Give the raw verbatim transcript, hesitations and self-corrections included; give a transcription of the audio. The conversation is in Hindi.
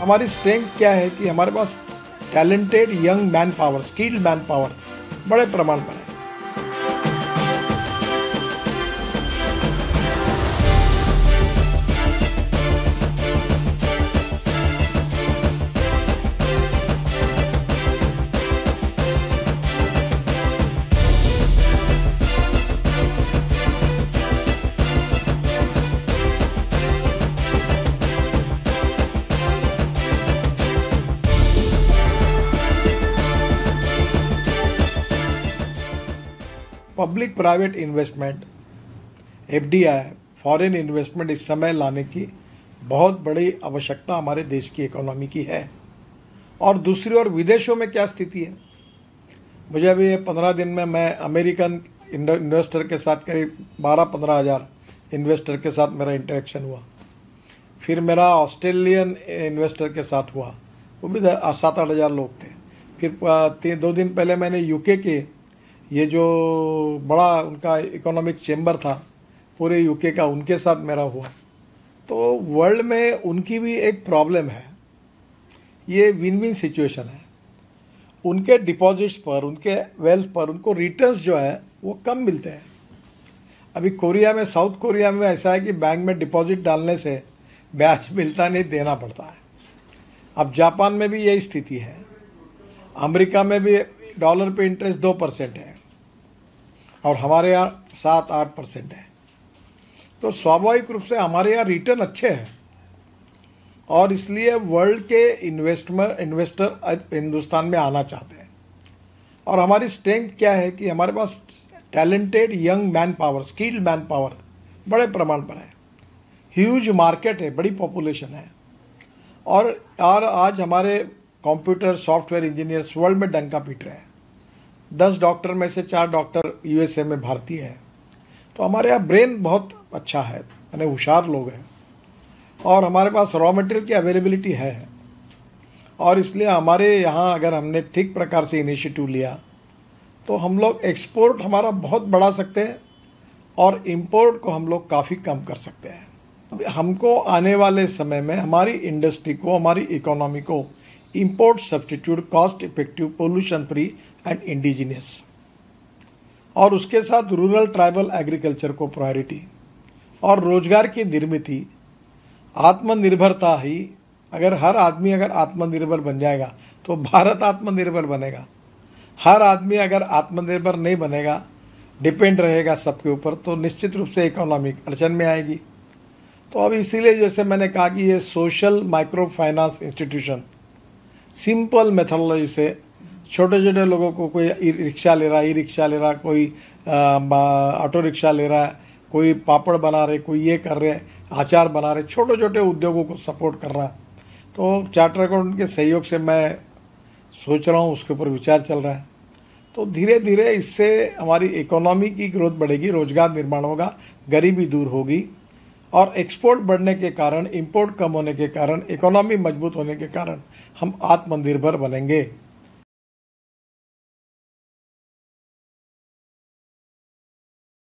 हमारी स्ट्रेंथ क्या है कि हमारे पास talented young man power, skilled man power बड़े प्रमाण पर है। Public private investment, F D I, foreign investment इस समय लाने की बहुत बड़ी आवश्यकता हमारे देश की इकोनॉमी की है। और दूसरी ओर विदेशों में क्या स्थिति है, मुझे अभी पंद्रह दिन में मैं अमेरिकन इन्वेस्टर के साथ करीब बारह पंद्रह हज़ार इन्वेस्टर के साथ मेरा इंटरेक्शन हुआ। फिर मेरा ऑस्ट्रेलियन इन्वेस्टर के साथ हुआ, वो भी सात आठ हज़ार लोग थे। फिर दो दिन पहले मैंने यूके के, ये जो बड़ा उनका इकोनॉमिक चैम्बर था पूरे यूके का, उनके साथ मेरा हुआ। तो वर्ल्ड में उनकी भी एक प्रॉब्लम है, ये विन विन सिचुएशन है। उनके डिपॉजिट्स पर, उनके वेल्थ पर उनको रिटर्न्स जो है वो कम मिलते हैं। अभी कोरिया में, साउथ कोरिया में ऐसा है कि बैंक में डिपॉजिट डालने से ब्याज मिलता नहीं, देना पड़ता है। अब जापान में भी यही स्थिति है, अमेरिका में भी डॉलर पे इंटरेस्ट दो परसेंट है और हमारे यहाँ सात आठ परसेंट है। तो स्वाभाविक रूप से हमारे यहाँ रिटर्न अच्छे हैं और इसलिए वर्ल्ड के इन्वेस्टमेंट इन्वेस्टर हिंदुस्तान में आना चाहते हैं। और हमारी स्ट्रेंथ क्या है कि हमारे पास talented young man power, skilled man power बड़े प्रमाण पर है, ह्यूज मार्केट है, बड़ी पॉपुलेशन है। और यार आज हमारे कंप्यूटर सॉफ्टवेयर इंजीनियर्स वर्ल्ड में डंका पीट रहे हैं। दस डॉक्टर में से चार डॉक्टर यू एस ए में भारतीय हैं। तो हमारे यहाँ ब्रेन बहुत अच्छा है, यानी होशियार लोग हैं और हमारे पास रॉ मटेरियल की अवेलेबिलिटी है। और इसलिए हमारे यहाँ अगर हमने ठीक प्रकार से इनिशिएटिव लिया तो हम लोग एक्सपोर्ट हमारा बहुत बढ़ा सकते हैं और इम्पोर्ट को हम लोग काफ़ी कम कर सकते हैं। हमको आने वाले समय में हमारी इंडस्ट्री को, हमारी इकोनॉमी को import substitute, cost effective, pollution free and indigenous, और उसके साथ रूरल ट्राइबल एग्रीकल्चर को प्रायोरिटी और रोजगार की निर्मिति, आत्मनिर्भरता ही। अगर हर आदमी अगर आत्मनिर्भर बन जाएगा तो भारत आत्मनिर्भर बनेगा। हर आदमी अगर आत्मनिर्भर नहीं बनेगा, डिपेंड रहेगा सबके ऊपर, तो निश्चित रूप से इकोनॉमिक अड़चन में आएगी। तो अब इसीलिए जैसे मैंने कहा कि ये social micro finance institution simple methodology से छोटे छोटे लोगों को, कोई रिक्शा ले रहा ई रिक्शा ले रहा कोई ऑटो रिक्शा ले रहा है, कोई पापड़ बना रहे, कोई ये कर रहे, अचार बना रहे, छोटे छोटे उद्योगों को सपोर्ट कर रहा। तो चार्टर अकाउंटेंट के सहयोग से मैं सोच रहा हूँ, उसके ऊपर विचार चल रहा है। तो धीरे धीरे इससे हमारी इकोनॉमी की ग्रोथ बढ़ेगी, रोजगार निर्माण होगा, गरीबी दूर होगी और एक्सपोर्ट बढ़ने के कारण, इंपोर्ट कम होने के कारण, इकोनॉमी मजबूत होने के कारण हम आत्मनिर्भर बनेंगे।